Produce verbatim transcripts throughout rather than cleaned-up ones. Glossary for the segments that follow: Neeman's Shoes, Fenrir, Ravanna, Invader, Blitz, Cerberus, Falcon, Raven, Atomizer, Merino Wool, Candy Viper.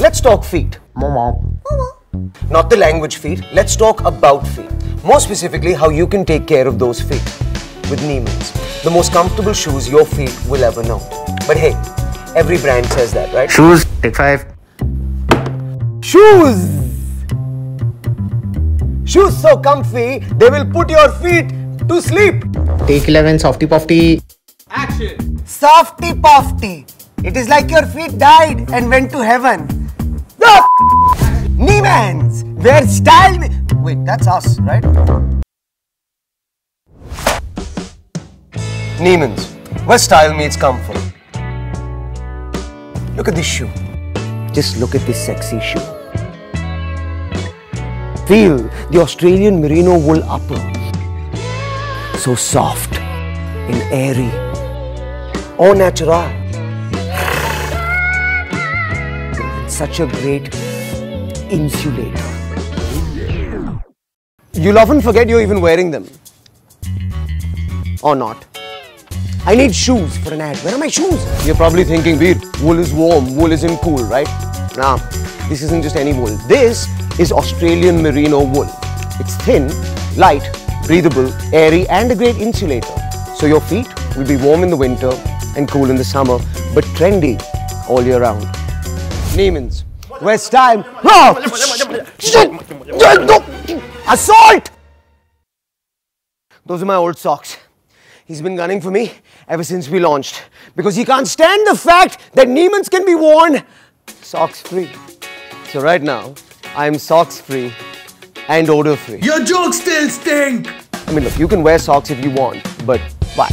Let's talk feet. Not the language feet. Let's talk about feet. More specifically, how you can take care of those feet with Neeman's. The most comfortable shoes your feet will ever know. But hey, every brand says that, right? Shoes, take five. Shoes! Shoes so comfy, they will put your feet to sleep. Take eleven, softy pofty. Action! Softy pofty. It is like your feet died and went to heaven. The Neeman's, where style... Wait, that's us, right? Neeman's, where style meets comfort. Look at this shoe. Just look at this sexy shoe. Feel the Australian Merino wool upper. So soft and airy. Au natural. Such a great insulator. You'll often forget you're even wearing them. Or not. I need shoes for an ad. Where are my shoes? You're probably thinking, "Veer, wool is warm, wool isn't cool, right?" Nah, this isn't just any wool. This is Australian Merino wool. It's thin, light, breathable, airy, and a great insulator. So your feet will be warm in the winter and cool in the summer, but trendy all year round. Neeman's, where style... Assault! Those are my old socks. He's been gunning for me ever since we launched because he can't stand the fact that Neeman's can be worn socks free. So right now, I'm socks free and odor free. Your jokes still stink! I mean, look, you can wear socks if you want, but why?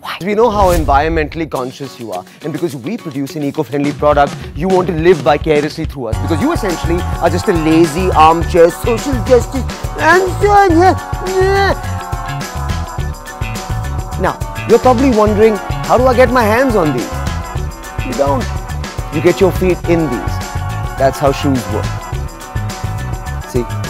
Why? We know how environmentally conscious you are, and because we produce an eco-friendly product, you want to live vicariously through us because you essentially are just a lazy armchair social justice and... Now, you're probably wondering, how do I get my hands on these? You don't. You get your feet in these. That's how shoes work. See?